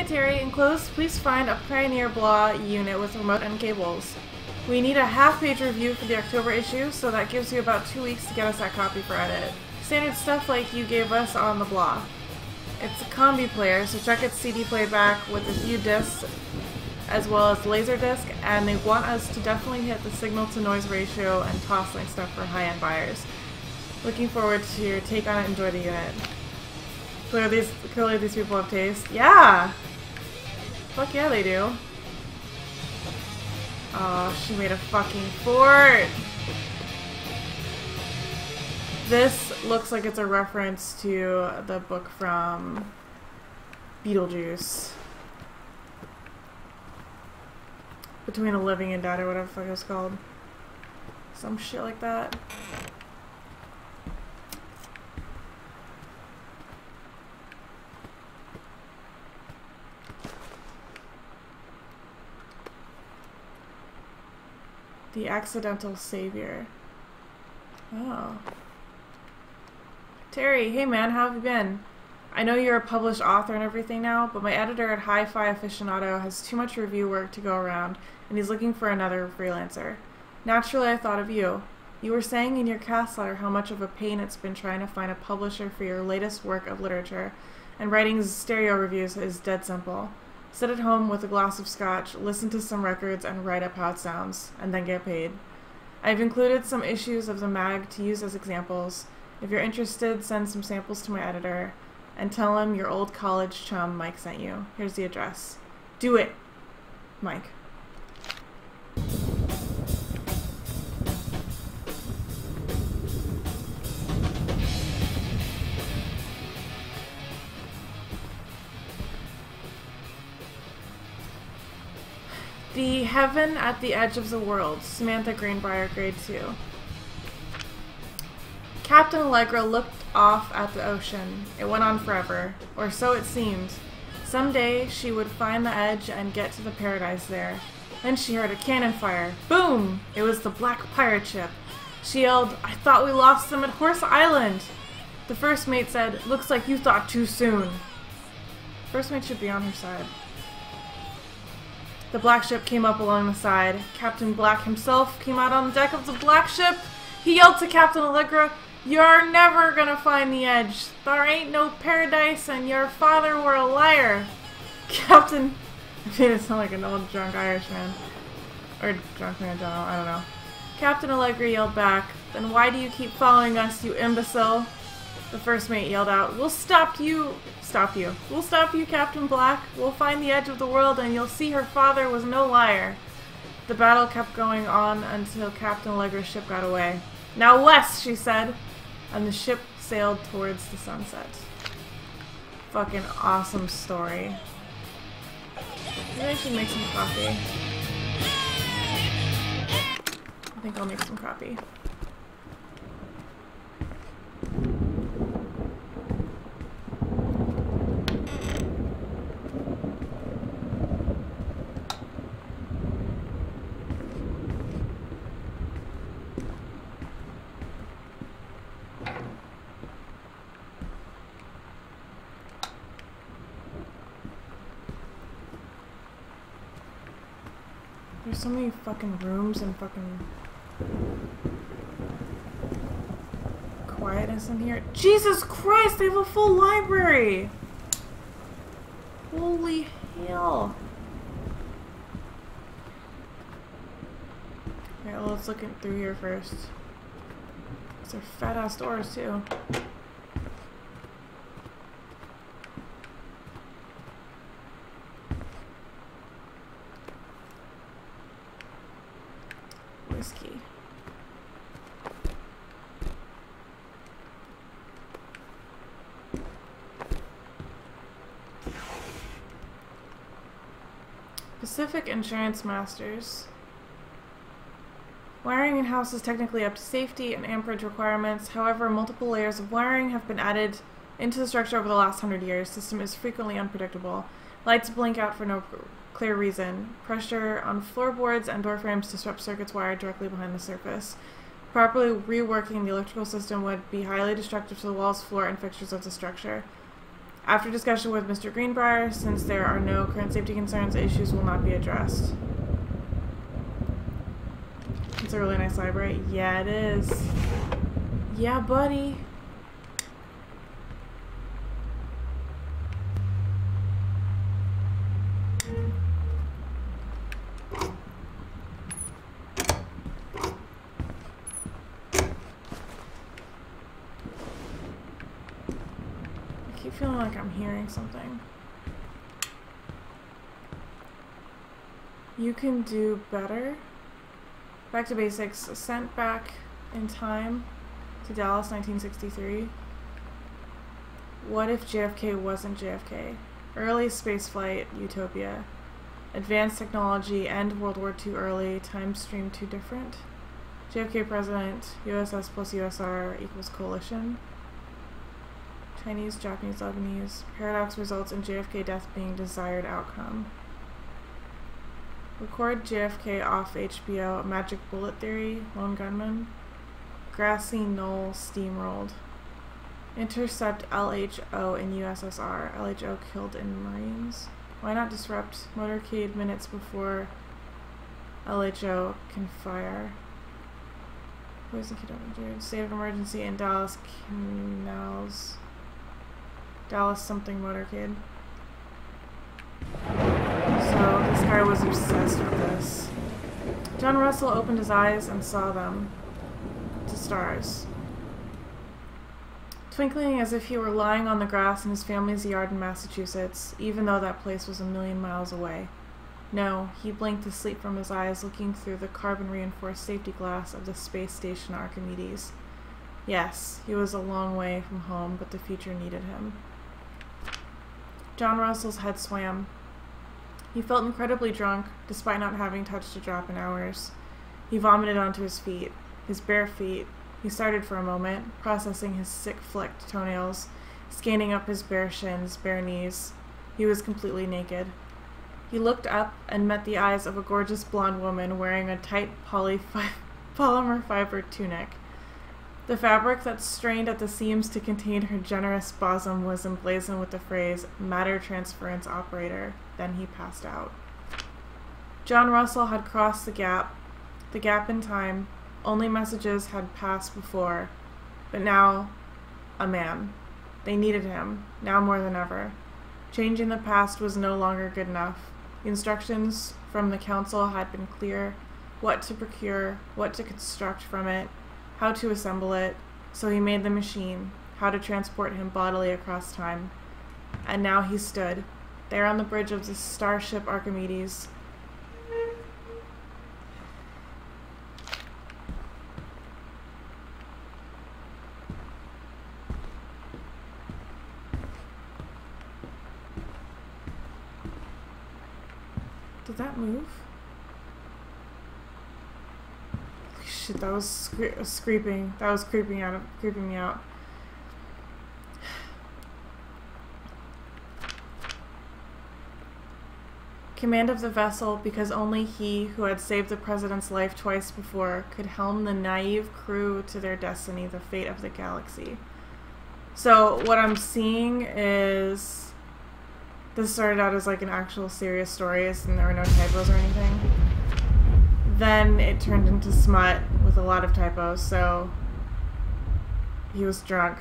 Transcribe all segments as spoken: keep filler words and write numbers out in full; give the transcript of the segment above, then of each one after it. Hi Terry, enclosed please find a Pioneer Blah unit with remote and cables. We need a half-page review for the October issue, so that gives you about two weeks to get us that copy for edit. Standard stuff like you gave us on the Blah. It's a combi player, so check its C D playback with a few discs as well as LaserDisc, and they want us to definitely hit the signal-to-noise ratio and toss-link stuff for high-end buyers. Looking forward to your take on it. Enjoy the unit. Clearly these, clearly these people have taste. Yeah! Fuck yeah, they do. Oh, she made a fucking fort! This looks like it's a reference to the book from Beetlejuice. Between a Living and Dead, or whatever the fuck it was called. Some shit like that. The Accidental Savior. Oh. Terry, hey man, how have you been? I know you're a published author and everything now, but my editor at Hi-Fi Aficionado has too much review work to go around, and he's looking for another freelancer. Naturally, I thought of you. You were saying in your cast letter how much of a pain it's been trying to find a publisher for your latest work of literature, and writing stereo reviews is dead simple. Sit at home with a glass of scotch, listen to some records, and write up how it sounds, and then get paid. I've included some issues of the mag to use as examples. If you're interested, send some samples to my editor. And tell him your old college chum Mike sent you. Here's the address. Do it, Mike. The Heaven at the Edge of the World, Samantha Greenbrier, grade two. Captain Allegra looked off at the ocean. It went on forever, or so it seemed. Someday she would find the edge and get to the paradise there. Then she heard a cannon fire. Boom! It was the black pirate ship. She yelled, "I thought we lost them at Horse Island!" The first mate said, "Looks like you thought too soon." First mate should be on her side. The black ship came up along the side. Captain Black himself came out on the deck of the black ship. He yelled to Captain Allegra, "You're never gonna find the edge. There ain't no paradise, and your father were a liar." Captain... I made it sound like an old drunk Irishman. Or drunk man, Donald, I don't know. Captain Allegra yelled back, "Then why do you keep following us, you imbecile?" The first mate yelled out, "We'll stop you... Stop you. We'll stop you, Captain Black. We'll find the edge of the world, and you'll see her father was no liar." The battle kept going on until Captain Allegra's ship got away. "Now west," she said. And the ship sailed towards the sunset. Fucking awesome story. Maybe I should make some coffee. I think I'll make some coffee. So many fucking rooms and fucking quietness in here. Jesus Christ, they have a full library! Holy hell. Alright, well, let's look in through here first. These are fat ass doors too. Pacific Insurance Masters. Wiring in-house is technically up to safety and amperage requirements. However, multiple layers of wiring have been added into the structure over the last hundred years. System is frequently unpredictable. Lights blink out for no clear reason. Pressure on floorboards and door frames disrupts circuits wired directly behind the surface. Properly reworking the electrical system would be highly destructive to the walls, floor, and fixtures of the structure. After discussion with Mister Greenbrier, since there are no current safety concerns, issues will not be addressed. It's a really nice library. Yeah, it is. Yeah, buddy. Something. You can do better. Back to basics. Sent back in time to Dallas, nineteen sixty-three. What if J F K wasn't J F K? Early spaceflight, utopia. Advanced technology, end World War Two early, time stream too different. J F K president, U S S plus U S S R equals coalition. Chinese, Japanese, Lebanese. Paradox results in J F K death being desired outcome. Record J F K off H B O. Magic Bullet Theory. Lone Gunman. Grassy Knoll steamrolled. Intercept L H O in U S S R. L H O killed in Marines. Why not disrupt motorcade minutes before L H O can fire? Poison kid injured. State of emergency in Dallas Canals. Dallas something motorcade. So this guy was obsessed with this. John Russell opened his eyes and saw them. To stars. Twinkling as if he were lying on the grass in his family's yard in Massachusetts, even though that place was a million miles away. No, he blinked to sleep from his eyes, looking through the carbon-reinforced safety glass of the space station Archimedes. Yes, he was a long way from home, but the future needed him. John Russell's head swam. He felt incredibly drunk, despite not having touched a drop in hours. He vomited onto his feet, his bare feet. He started for a moment, processing his sick-flecked toenails, scanning up his bare shins, bare knees. He was completely naked. He looked up and met the eyes of a gorgeous blonde woman wearing a tight poly fi polymer fiber tunic. The fabric that strained at the seams to contain her generous bosom was emblazoned with the phrase, "Matter Transference Operator." Then he passed out. John Russell had crossed the gap, the gap in time. Only messages had passed before, but now, a man. They needed him, now more than ever. Changing the past was no longer good enough. The instructions from the council had been clear, what to procure, what to construct from it, how to assemble it, so he made the machine, how to transport him bodily across time. And now he stood, there on the bridge of the starship Archimedes. Did that move? Shit, that was scre creeping. That was creeping out, creeping me out. Command of the vessel, because only he who had saved the president's life twice before could helm the naive crew to their destiny, the fate of the galaxy. So what I'm seeing is, this started out as like an actual serious story, and there were no typos or anything. Then it turned into smut with a lot of typos, so he was drunk,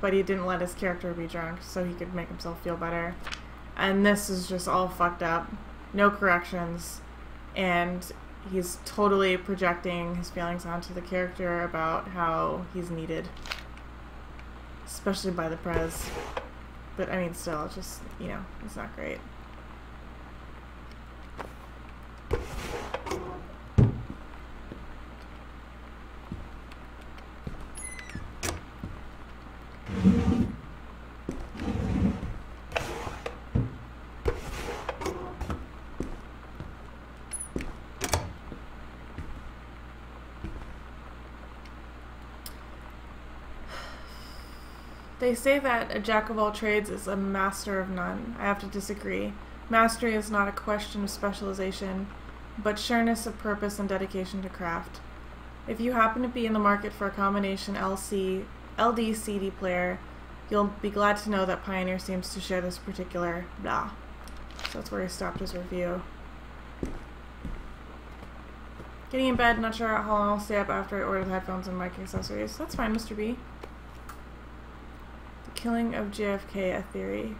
but he didn't let his character be drunk so he could make himself feel better. And this is just all fucked up. No corrections. And he's totally projecting his feelings onto the character about how he's needed. Especially by the prez. But, I mean, still, just, you know, it's not great. They say that a jack of all trades is a master of none. I have to disagree. Mastery is not a question of specialization, but sureness of purpose and dedication to craft. If you happen to be in the market for a combination L C, L D C D player You'll be glad to know that Pioneer seems to share this particular blah. So that's where he stopped his review. Getting in bed, not sure how long I'll stay up after I ordered headphones and mic accessories. That's fine, Mister B. The killing of J F K, a theory.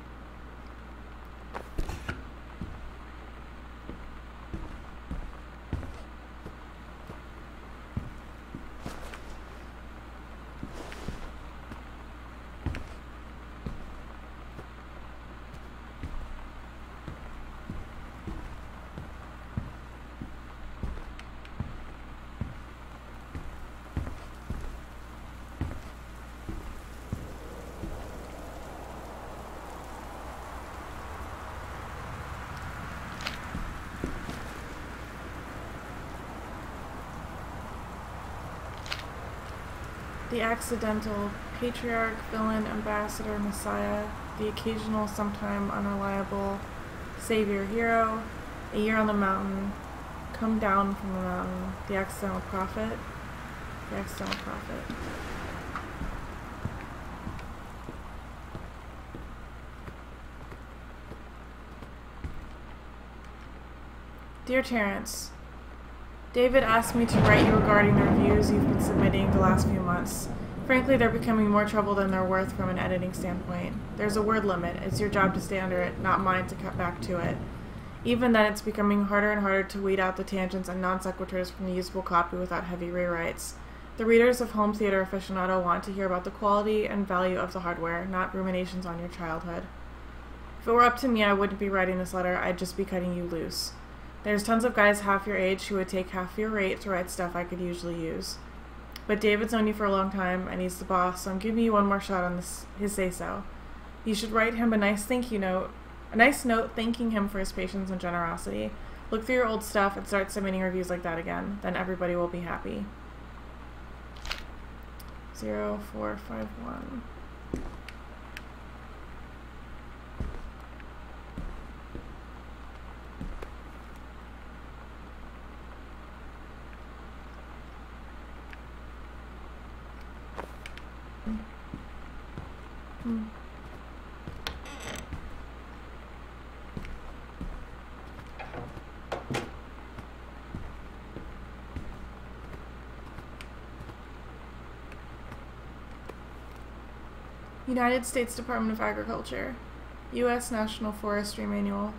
The accidental patriarch, villain, ambassador, messiah, the occasional, sometime unreliable savior, hero, a year on the mountain, come down from the mountain, the accidental prophet, the accidental prophet. Dear Terrence, David asked me to write you regarding the reviews you've been submitting the last few months. Frankly, they're becoming more trouble than they're worth from an editing standpoint. There's a word limit. It's your job to stay under it, not mine to cut back to it. Even then, it's becoming harder and harder to weed out the tangents and non-sequiturs from the usable copy without heavy rewrites. The readers of Home Theater Aficionado want to hear about the quality and value of the hardware, not ruminations on your childhood. If it were up to me, I wouldn't be writing this letter. I'd just be cutting you loose. There's tons of guys half your age who would take half your rate to write stuff I could usually use. But David's known you for a long time, and he's the boss, so I'm giving you one more shot on this, his say-so. You should write him a nice thank you note, a nice note thanking him for his patience and generosity. Look through your old stuff and start submitting reviews like that again. Then everybody will be happy. zero four five one. United States Department of Agriculture, U S National Forestry Manual.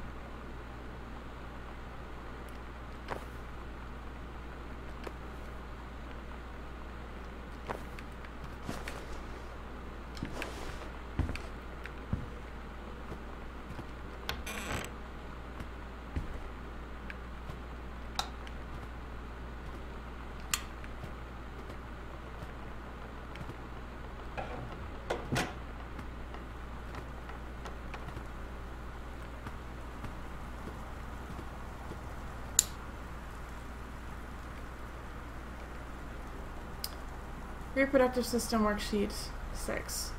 Reproductive System Worksheet six.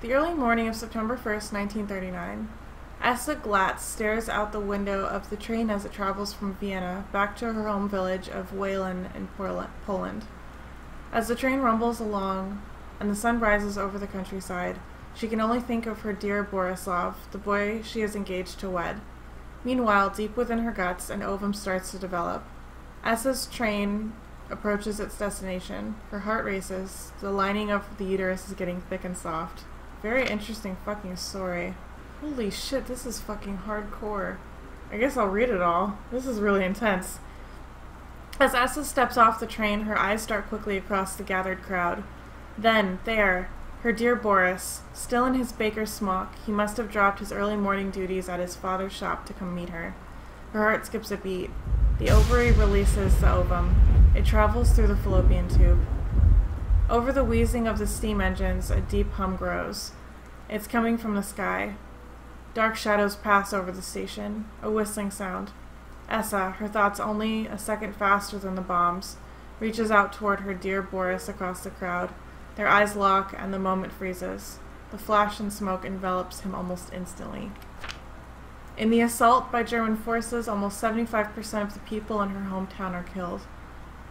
The early morning of September first, nineteen thirty-nine, Essa Glatz stares out the window of the train as it travels from Vienna back to her home village of Weyland in Poland. As the train rumbles along and the sun rises over the countryside, she can only think of her dear Borislav, the boy she is engaged to wed. Meanwhile, deep within her guts, an ovum starts to develop. Essa's train approaches its destination. Her heart races. The lining of the uterus is getting thick and soft. Very interesting fucking story. Holy shit, this is fucking hardcore. I guess I'll read it all. This is really intense. As Essa steps off the train, her eyes start quickly across the gathered crowd. Then, there, her dear Boris, still in his baker's smock, he must have dropped his early morning duties at his father's shop to come meet her. Her heart skips a beat. The ovary releases the ovum. It travels through the fallopian tube. Over the wheezing of the steam engines, a deep hum grows. It's coming from the sky. Dark shadows pass over the station, a whistling sound. Essa, her thoughts only a second faster than the bombs, reaches out toward her dear Boris across the crowd. Their eyes lock, and the moment freezes. The flash and smoke envelops him almost instantly. In the assault by German forces, almost seventy-five percent of the people in her hometown are killed.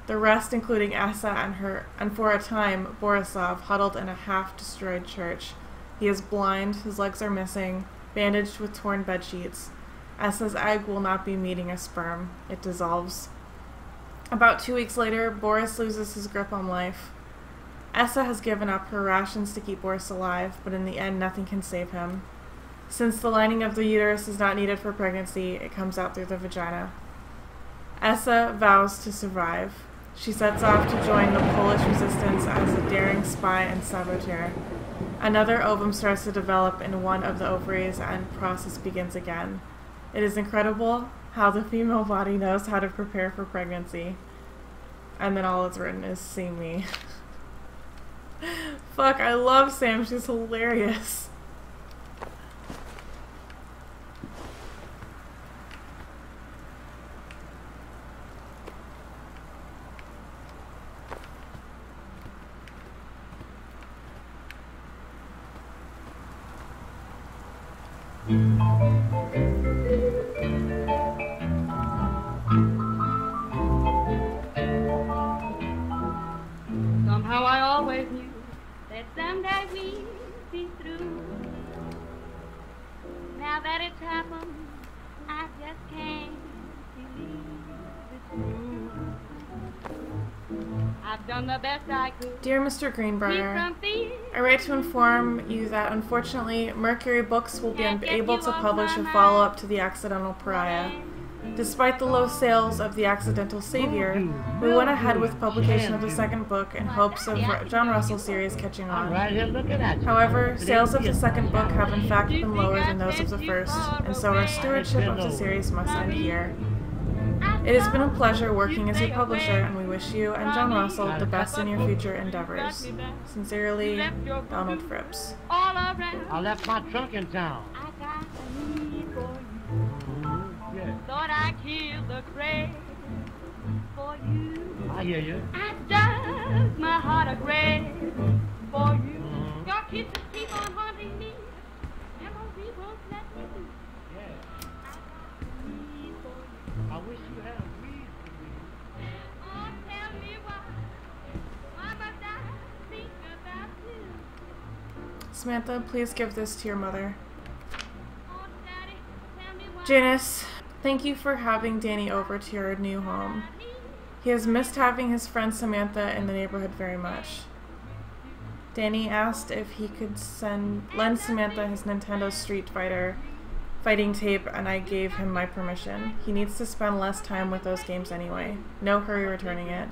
the rest, including Essa and her, and for a time, Borislav, huddled in a half-destroyed church. He is blind, his legs are missing, bandaged with torn bedsheets. Essa's egg will not be meeting a sperm. It dissolves. About two weeks later, Boris loses his grip on life. Essa has given up her rations to keep Boris alive, but in the end, nothing can save him. Since the lining of the uterus is not needed for pregnancy, it comes out through the vagina. Essa vows to survive. She sets off to join the Polish resistance as a daring spy and saboteur. Another ovum starts to develop in one of the ovaries and the process begins again. It is incredible how the female body knows how to prepare for pregnancy. And then all that's written is, see me. Fuck, I love Sam. She's hilarious. Somehow I always knew that someday we'd be through. Now that it's happened, I just can't believe it's true. I've done the best I could. Dear Mister Greenbrier, I write to inform you that unfortunately Mercury Books will be unable to publish a follow-up to The Accidental Pariah. Despite the low sales of The Accidental Savior, we went ahead with publication of the second book in hopes of John Russell's series catching on. However, sales of the second book have in fact been lower than those of the first, and so our stewardship of the series must end here. It has been a pleasure working as a publisher, and we wish you and John Russell the best in your future endeavors. Sincerely, Donald Fripps. I left my trunk in town. Lord, I killed the grave for you. I hear you. I dug my heart a grave for you. Mm-hmm. Your kisses keep on haunting me, and those people let me do. Yes. I got a need for you. I wish you had a reason for me. Oh, tell me why. Why must I think about you? Samantha, please give this to your mother. Oh, Daddy, tell me why. Janice. Thank you for having Danny over to your new home. He has missed having his friend Samantha in the neighborhood very much. Danny asked if he could send lend Samantha his Nintendo Street Fighter fighting tape, and I gave him my permission. He needs to spend less time with those games anyway. No hurry returning it.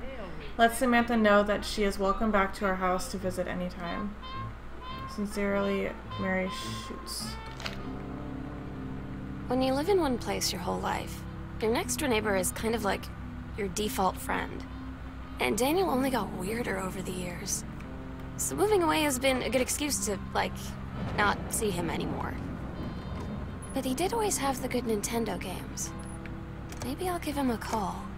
Let Samantha know that she is welcome back to our house to visit anytime. Sincerely, Mary Schutz. When you live in one place your whole life, your next door neighbor is kind of like your default friend. And Daniel only got weirder over the years. So moving away has been a good excuse to, like, not see him anymore. But he did always have the good Nintendo games. Maybe I'll give him a call.